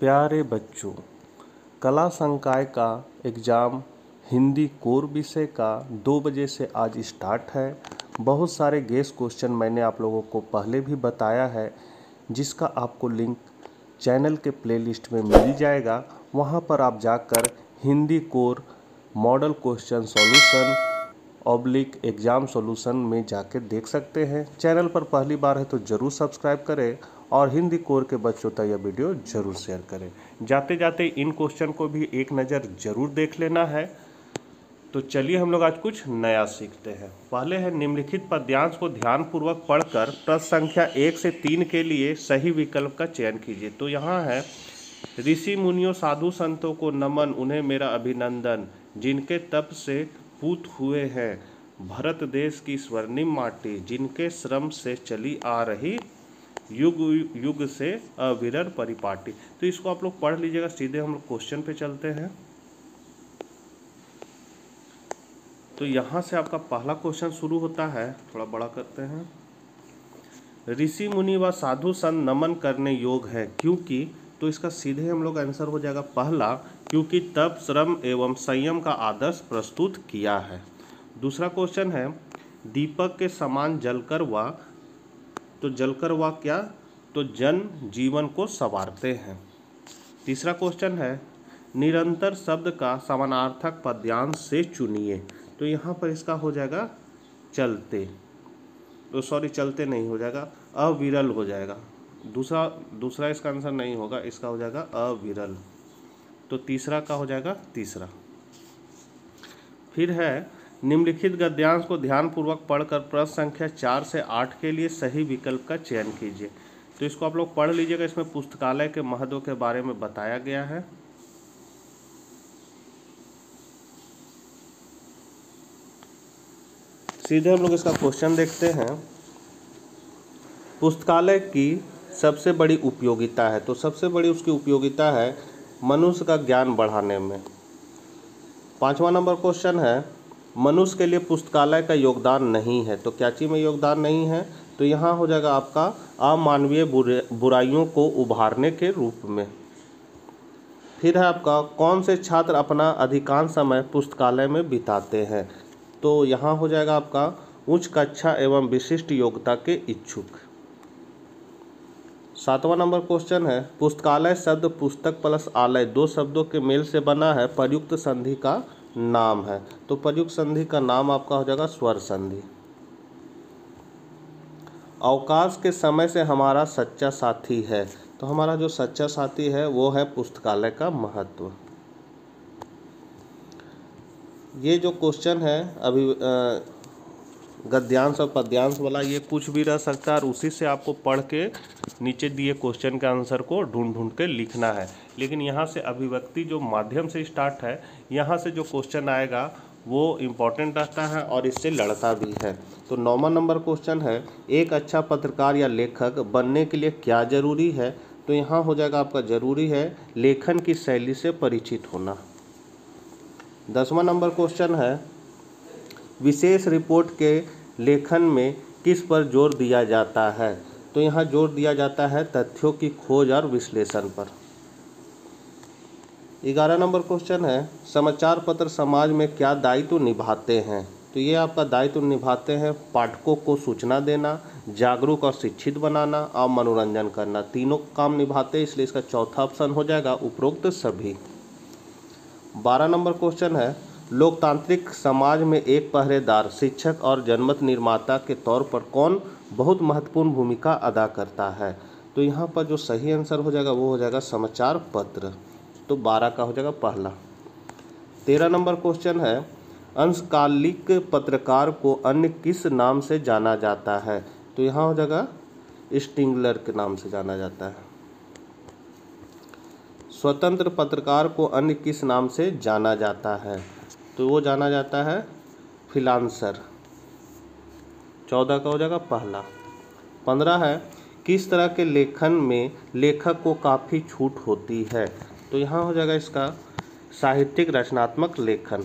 प्यारे बच्चों, कला संकाय का एग्ज़ाम हिंदी कोर विषय का 2 बजे से आज स्टार्ट है। बहुत सारे गेस्ट क्वेश्चन मैंने आप लोगों को पहले भी बताया है, जिसका आपको लिंक चैनल के प्लेलिस्ट में मिल जाएगा। वहां पर आप जाकर Hindi core model question solution oblique exam solution में जाकर देख सकते हैं। चैनल पर पहली बार है तो ज़रूर सब्सक्राइब करें और हिंदी कोर के बच्चों तक यह वीडियो ज़रूर शेयर करें। जाते जाते इन क्वेश्चन को भी एक नज़र ज़रूर देख लेना है। तो चलिए हम लोग आज कुछ नया सीखते हैं। पहले है, निम्नलिखित पद्यांश को ध्यानपूर्वक पढ़कर प्रश्न संख्या 1 से 3 के लिए सही विकल्प का चयन कीजिए। तो यहाँ है, ऋषि मुनियों साधु संतों को नमन, उन्हें मेरा अभिनंदन, जिनके तप से पूत हुए हैं भारत देश की स्वर्णिम माटी, जिनके श्रम से चली आ रही युग युग से अविरल परिपाटी। तो इसको आप लोग पढ़ लीजिएगा। सीधे हम लोग क्वेश्चन पे चलते हैं। तो यहाँ से आपका पहला क्वेश्चन शुरू होता है, थोड़ा बड़ा करते हैं। ऋषि मुनि व साधु संत नमन करने योग है क्योंकि, तो इसका सीधे हम लोग आंसर हो जाएगा पहला, क्योंकि तप श्रम एवं संयम का आदर्श प्रस्तुत किया है। दूसरा क्वेश्चन है, दीपक के समान जलकर व, तो जलकर व क्या, तो जन जीवन को संवारते हैं। तीसरा क्वेश्चन है, निरंतर शब्द का समानार्थक पद्यांश से चुनिए। तो यहाँ पर इसका हो जाएगा चलते, तो सॉरी चलते नहीं हो जाएगा, अविरल हो जाएगा। दूसरा इसका आंसर नहीं होगा, इसका हो जाएगा अविरल। तो तीसरा का हो जाएगा तीसरा। फिर है, निम्नलिखित गद्यांश को ध्यानपूर्वक पढ़कर प्रश्न संख्या 4 से 8 के लिए सही विकल्प का चयन कीजिए। तो इसको आप लोग पढ़ लीजिएगा। इसमें पुस्तकालय के महत्व के बारे में बताया गया है। सीधे हम लोग इसका क्वेश्चन देखते हैं। पुस्तकालय की सबसे बड़ी उपयोगिता है, तो सबसे बड़ी उसकी उपयोगिता है मनुष्य का ज्ञान बढ़ाने में। 5वां नंबर क्वेश्चन है, मनुष्य के लिए पुस्तकालय का योगदान नहीं है, तो क्या चीज़ में योगदान नहीं है, तो यहाँ हो जाएगा आपका अमानवीय बुराइयों को उभारने के रूप में। फिर है आपका, कौन से छात्र अपना अधिकांश समय पुस्तकालय में बिताते हैं, तो यहाँ हो जाएगा आपका उच्च कक्षा एवं विशिष्ट योग्यता के इच्छुक। 7वां नंबर क्वेश्चन है, पुस्तकालय शब्द पुस्तक प्लस आलय 2 शब्दों के मेल से बना है, प्रयुक्त संधि का नाम है, तो प्रयुक्त संधि का नाम आपका हो जाएगा स्वर संधि। अवकाश के समय से हमारा सच्चा साथी है, तो हमारा जो सच्चा साथी है वो है पुस्तकालय का महत्व। ये जो क्वेश्चन है अभी गद्यांश और पद्यांश वाला, ये कुछ भी रह सकता है और उसी से आपको पढ़ के नीचे दिए क्वेश्चन के आंसर को ढूंढ के लिखना है। लेकिन यहाँ से अभिव्यक्ति जो माध्यम से स्टार्ट है, यहाँ से जो क्वेश्चन आएगा वो इम्पोर्टेंट रहता है और इससे लड़ता भी है। तो 9वां नंबर क्वेश्चन है, एक अच्छा पत्रकार या लेखक बनने के लिए क्या ज़रूरी है, तो यहाँ हो जाएगा आपका ज़रूरी है लेखन की शैली से परिचित होना। 10वां नंबर क्वेश्चन है, विशेष रिपोर्ट के लेखन में किस पर जोर दिया जाता है, तो यहाँ जोर दिया जाता है तथ्यों की खोज और विश्लेषण पर। 11 नंबर क्वेश्चन है, समाचार पत्र समाज में क्या दायित्व निभाते हैं, तो ये आपका दायित्व निभाते हैं पाठकों को सूचना देना, जागरूक और शिक्षित बनाना और मनोरंजन करना, तीनों काम निभाते हैं, इसलिए इसका चौथा ऑप्शन हो जाएगा उपरोक्त सभी। 12 नंबर क्वेश्चन है, लोकतांत्रिक समाज में एक पहरेदार, शिक्षक और जनमत निर्माता के तौर पर कौन बहुत महत्वपूर्ण भूमिका अदा करता है, तो यहाँ पर जो सही आंसर हो जाएगा वो हो जाएगा समाचार पत्र, तो 12 का हो जाएगा पहला। 13 नंबर क्वेश्चन है, अंशकालिक पत्रकार को अन्य किस नाम से जाना जाता है, तो यहाँ हो जाएगा स्टिंगलर के नाम से जाना जाता है। स्वतंत्र पत्रकार को अन्य किस नाम से जाना जाता है, तो वो जाना जाता है फ्रीलांसर, 14 का हो जाएगा पहला। 15 है, किस तरह के लेखन में लेखक को काफ़ी छूट होती है, तो यहाँ हो जाएगा इसका साहित्यिक रचनात्मक लेखन।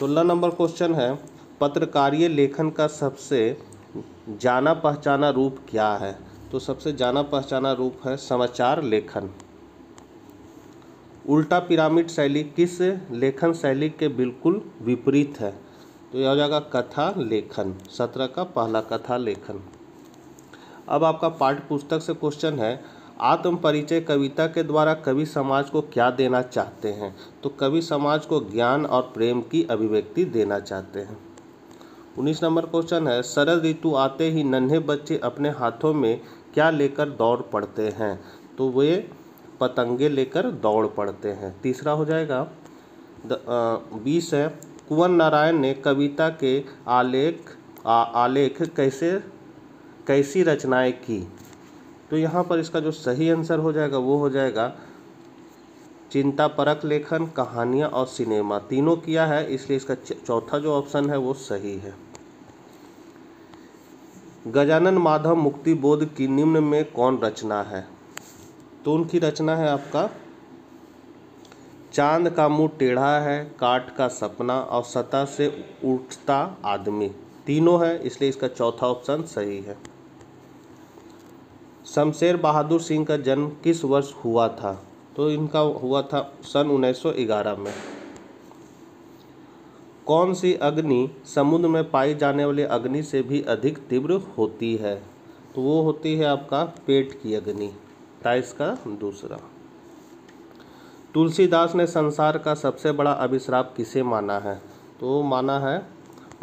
16 नंबर क्वेश्चन है, पत्रकारीय लेखन का सबसे जाना पहचाना रूप क्या है, तो सबसे जाना पहचाना रूप है समाचार लेखन। उल्टा पिरामिड शैली किस लेखन शैली के बिल्कुल विपरीत है? तो यह हो जाएगा कथा लेखन। 17 का पहला कथा लेखन। अब आपका पाठ्य पुस्तक से क्वेश्चन है, आत्म परिचय कविता के द्वारा कवि समाज को क्या देना चाहते हैं? तो कवि समाज को ज्ञान और प्रेम की अभिव्यक्ति देना चाहते हैं। 19 नंबर क्वेश्चन है, शरद ऋतु आते ही नन्हे बच्चे अपने हाथों में क्या लेकर दौड़ पड़ते हैं? तो वे पतंगे लेकर दौड़ पड़ते हैं। तीसरा हो जाएगा 20 है, कुंवर नारायण ने कविता के आलेख कैसी रचनाएं की? तो यहाँ पर इसका जो सही आंसर हो जाएगा वो हो जाएगा चिंता परक लेखन, कहानियाँ और सिनेमा, तीनों किया है, इसलिए इसका चौथा जो ऑप्शन है वो सही है। गजानन माधव मुक्तिबोध की निम्न में कौन रचना है? तो उनकी रचना है आपका चांद का मुंह टेढ़ा है, काट का सपना और सतह से उठता आदमी, तीनों है, इसलिए इसका चौथा ऑप्शन सही है। शमशेर बहादुर सिंह का जन्म किस वर्ष हुआ था? तो इनका हुआ था सन 1911 में। कौन सी अग्नि समुद्र में पाई जाने वाली अग्नि से भी अधिक तीव्र होती है? तो वो होती है आपका पेट की अग्नि। 23 का दूसरा, तुलसीदास ने संसार का सबसे बड़ा अभिश्राप किसे माना है? तो माना है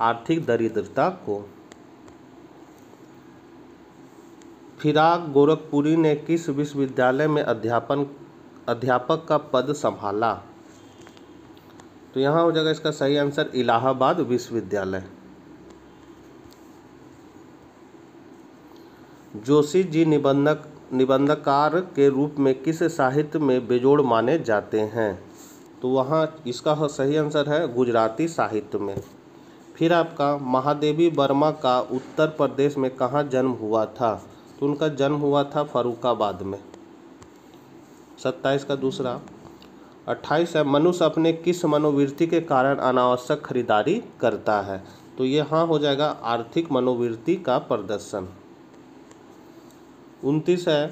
आर्थिक दरिद्रता को। फिराक गोरखपुरी ने किस विश्वविद्यालय में अध्यापक का पद संभाला? तो यहाँ हो जाएगा इसका सही आंसर इलाहाबाद विश्वविद्यालय। जोशी जी निबंधकार के रूप में किस साहित्य में बेजोड़ माने जाते हैं? तो वहाँ इसका सही आंसर है गुजराती साहित्य में। फिर आपका महादेवी वर्मा का उत्तर प्रदेश में कहाँ जन्म हुआ था? तो उनका जन्म हुआ था फर्रुखाबाद में। 27 का दूसरा। 28 है, मनुष्य अपने किस मनोवृत्ति के कारण अनावश्यक खरीदारी करता है? तो ये हाँ हो जाएगा आर्थिक मनोवृत्ति का प्रदर्शन। 29 है,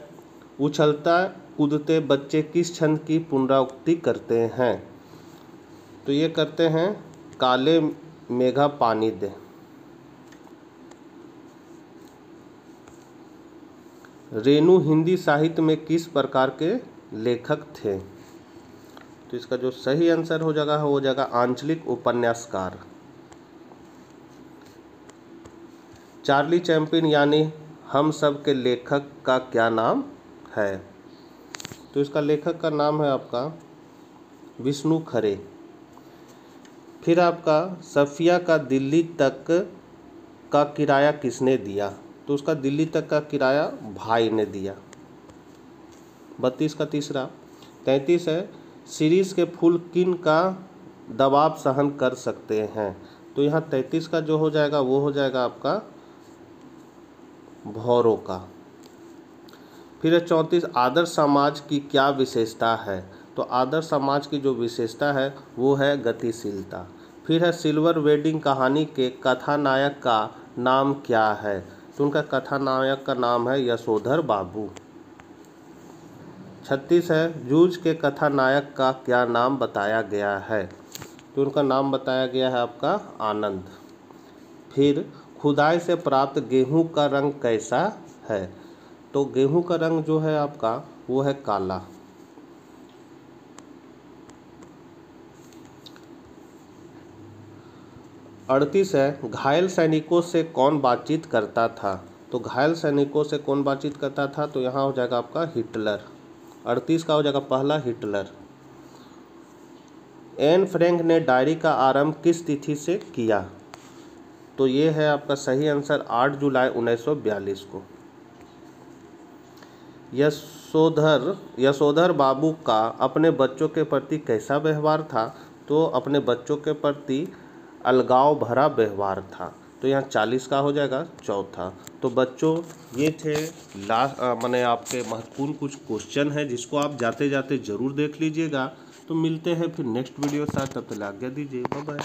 उछलता कूदते बच्चे किस छंद की पुनरावृत्ति करते हैं? तो ये करते हैं काले मेघा पानी दे। रेणु हिंदी साहित्य में किस प्रकार के लेखक थे? तो इसका जो सही आंसर हो जाएगा आंचलिक उपन्यासकार। चार्ली चैपलिन यानी हम सब के लेखक का क्या नाम है? तो इसका लेखक का नाम है आपका विष्णु खरे। फिर आपका सफिया का दिल्ली तक का किराया किसने दिया? तो उसका दिल्ली तक का किराया भाई ने दिया। 32 का तीसरा। 33 है, सीरीज के फूल किन का दबाव सहन कर सकते हैं? तो यहाँ 33 का जो हो जाएगा वो हो जाएगा आपका भौरों का। फिर 34, आदर्श समाज की क्या विशेषता है? तो आदर्श समाज की जो विशेषता है वो है गतिशीलता। फिर है, सिल्वर वेडिंग कहानी के कथानायक का नाम क्या है? तो उनका कथानायक का नाम है यशोधर बाबू। 36 है, जूझ के कथानायक का क्या नाम बताया गया है? तो उनका नाम बताया गया है आपका आनंद। फिर, खुदाई से प्राप्त गेहूं का रंग कैसा है? तो गेहूं का रंग जो है आपका वो है काला। अड़तीस है, घायल सैनिकों से कौन बातचीत करता था? तो घायल सैनिकों से कौन बातचीत करता था? तो यहाँ हो जाएगा आपका हिटलर। 38 का हो जाएगा पहला हिटलर। एन फ्रैंक ने डायरी का आरंभ किस तिथि से किया? तो ये है आपका सही आंसर 8 जुलाई 1942 को। यशोधर बाबू का अपने बच्चों के प्रति कैसा व्यवहार था? तो अपने बच्चों के प्रति अलगाव भरा व्यवहार था। तो यहाँ 40 का हो जाएगा चौथा। तो बच्चों ये थे लास्ट माने आपके महत्वपूर्ण कुछ क्वेश्चन हैं जिसको आप जाते जाते जरूर देख लीजिएगा। तो मिलते हैं फिर नेक्स्ट वीडियो साथ, तब तक आज्ञा दीजिए, बाय बाय।